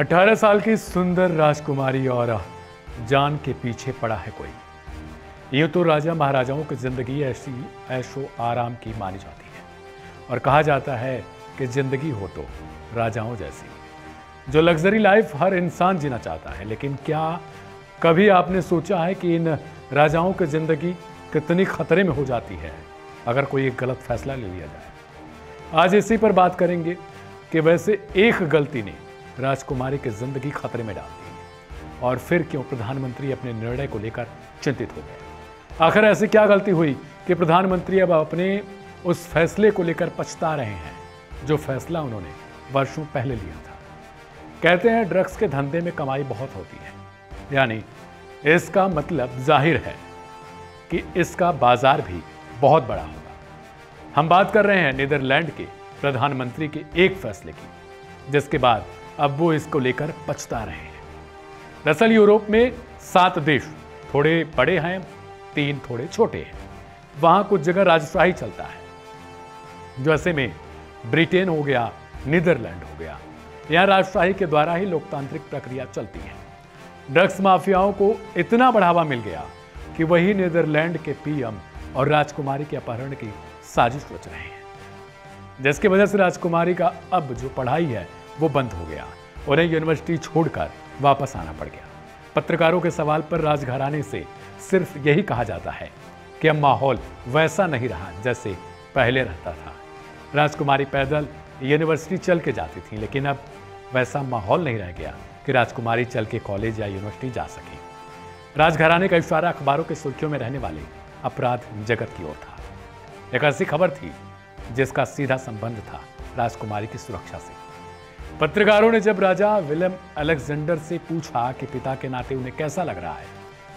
18 साल की सुंदर राजकुमारी और जान के पीछे पड़ा है कोई। यूँ तो राजा महाराजाओं की जिंदगी ऐसी ऐशो आराम की मानी जाती है और कहा जाता है कि जिंदगी हो तो राजाओं जैसी, जो लग्जरी लाइफ हर इंसान जीना चाहता है। लेकिन क्या कभी आपने सोचा है कि इन राजाओं की जिंदगी कितनी खतरे में हो जाती है अगर कोई एक गलत फैसला ले लिया जाए। आज इसी पर बात करेंगे कि वैसे एक गलती ने राजकुमारी की जिंदगी खतरे में डाल दी और फिर क्यों प्रधानमंत्री अपने निर्णय को लेकर चिंतित हो गए। आखिर ऐसी क्या गलती हुई कि प्रधानमंत्री अब अपने उस फैसले को लेकर पछता रहे हैं जो फैसला उन्होंने वर्षों पहले लिया था। कहते हैं ड्रग्स के धंधे में कमाई बहुत होती है, यानी इसका मतलब जाहिर है कि इसका बाजार भी बहुत बड़ा होगा। हम बात कर रहे हैं नीदरलैंड के प्रधानमंत्री के एक फैसले की, जिसके बाद अब वो इसको लेकर पछता रहे हैं। दरअसल यूरोप में 7 देश, थोड़े बड़े हैं, 3 थोड़े छोटे हैं। वहाँ कुछ जगह राजशाही चलता है, जो ऐसे में ब्रिटेन हो गया, नीदरलैंड हो गया। यहाँ राजशाही के द्वारा ही लोकतांत्रिक प्रक्रिया चलती है। ड्रग्स माफियाओं को इतना बढ़ावा मिल गया कि वही नीदरलैंड के पीएम और राजकुमारी के अपहरण की साजिश रच रहे हैं, जिसकी वजह से राजकुमारी का अब जो पढ़ाई है वो बंद हो गया। उन्हें यूनिवर्सिटी छोड़कर वापस आना पड़ गया। पत्रकारों के सवाल पर राजघराने से सिर्फ यही कहा जाता है कि अब माहौल वैसा नहीं रहा जैसे पहले रहता था। राजकुमारी पैदल यूनिवर्सिटी चल के जाती थी, लेकिन अब वैसा माहौल नहीं रह गया कि राजकुमारी चल के कॉलेज या यूनिवर्सिटी जा सके। राजघराने का इशारा अखबारों के सुर्खियों में रहने वाले अपराध जगत की ओर था। एक ऐसी खबर थी जिसका सीधा संबंध था राजकुमारी की सुरक्षा से। पत्रकारों ने जब राजा विलेम अलेक्जेंडर से पूछा कि पिता के नाते उन्हें कैसा लग रहा है,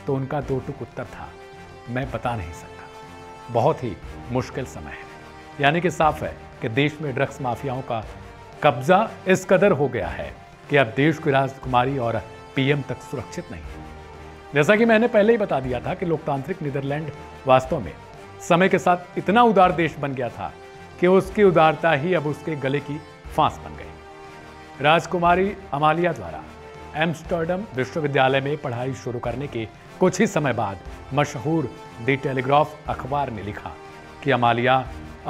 तो उनका 2 टूक उत्तर था, मैं बता नहीं सकता, बहुत ही मुश्किल समय है। यानी कि साफ है कि देश में ड्रग्स माफियाओं का कब्जा इस कदर हो गया है कि अब देश की राजकुमारी और पीएम तक सुरक्षित नहीं है। जैसा कि मैंने पहले ही बता दिया था कि लोकतांत्रिक नीदरलैंड वास्तव में समय के साथ इतना उदार देश बन गया था कि उसकी उदारता ही अब उसके गले की फांस बन गई। राजकुमारी अमालिया द्वारा एम्स्टर्डम विश्वविद्यालय में पढ़ाई शुरू करने के कुछ ही समय बाद मशहूर द टेलीग्राफ अखबार ने लिखा कि अमालिया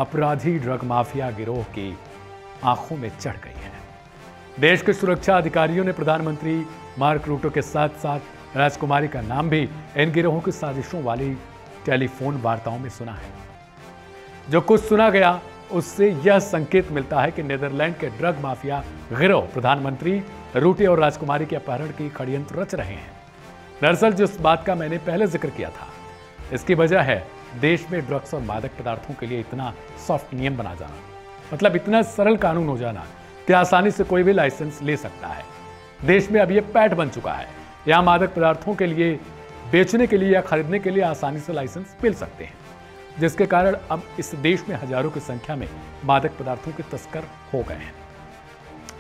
अपराधी ड्रग माफिया गिरोह की आंखों में चढ़ गई है। देश के सुरक्षा अधिकारियों ने प्रधानमंत्री मार्क रूटो के साथ साथ राजकुमारी का नाम भी इन गिरोहों की साजिशों वाली टेलीफोन वार्ताओं में सुना है। जो कुछ सुना गया उससे यह संकेत मिलता है कि नीदरलैंड के ड्रग माफिया गिरोह प्रधानमंत्री रूटे और राजकुमारी के अपहरण की षड्यंत्र रच रहे हैं। दरअसल जिस बात का मैंने पहले जिक्र किया था, इसकी वजह है देश में ड्रग्स और मादक पदार्थों के लिए इतना सॉफ्ट नियम बना जाना, मतलब इतना सरल कानून हो जाना कि आसानी से कोई भी लाइसेंस ले सकता है। देश में अब यह पैठ बन चुका है, या मादक पदार्थों के लिए बेचने के लिए या खरीदने के लिए आसानी से लाइसेंस मिल सकते हैं, जिसके कारण अब इस देश में हजारों की संख्या में मादक पदार्थों के तस्कर हो गए हैं।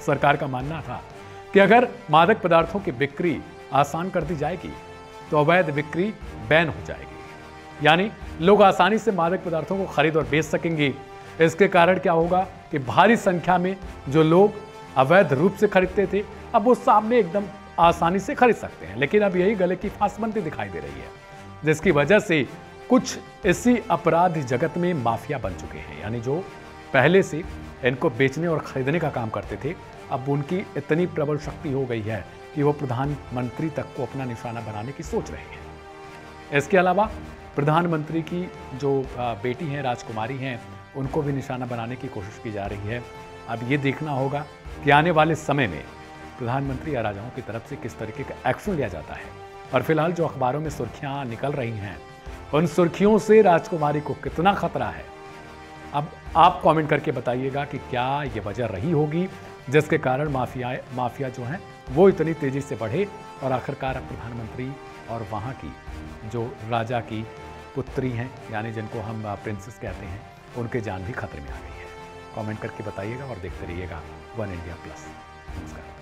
सरकार का मानना था कि अगर मादक पदार्थों की बिक्री आसान कर दी जाएगी तो अवैध बिक्री बैन हो जाएगी, यानी लोग आसानी से मादक पदार्थों को खरीद और बेच सकेंगे। इसके कारण क्या होगा कि भारी संख्या में जो लोग अवैध रूप से खरीदते थे अब वो सामने एकदम आसानी से खरीद सकते हैं। लेकिन अब यही गले की फांस बनती दिखाई दे रही है, जिसकी वजह से कुछ इसी अपराध जगत में माफिया बन चुके हैं, यानी जो पहले से इनको बेचने और खरीदने का काम करते थे अब उनकी इतनी प्रबल शक्ति हो गई है कि वो प्रधानमंत्री तक को अपना निशाना बनाने की सोच रहे हैं। इसके अलावा प्रधानमंत्री की जो बेटी हैं, राजकुमारी हैं, उनको भी निशाना बनाने की कोशिश की जा रही है। अब ये देखना होगा कि आने वाले समय में प्रधानमंत्री या राजाओं की तरफ से किस तरीके का एक्शन लिया जाता है। और फिलहाल जो अखबारों में सुर्खियां निकल रही हैं, उन सुर्खियों से राजकुमारी को कितना खतरा है, अब आप कमेंट करके बताइएगा कि क्या ये वजह रही होगी जिसके कारण माफिया जो हैं वो इतनी तेजी से बढ़े और आखिरकार अब प्रधानमंत्री और वहाँ की जो राजा की पुत्री हैं, यानी जिनको हम प्रिंसेस कहते हैं, उनके जान भी खतरे में आ गई है। कॉमेंट करके बताइएगा और देखते रहिएगा वन इंडिया प्लस। नमस्कार।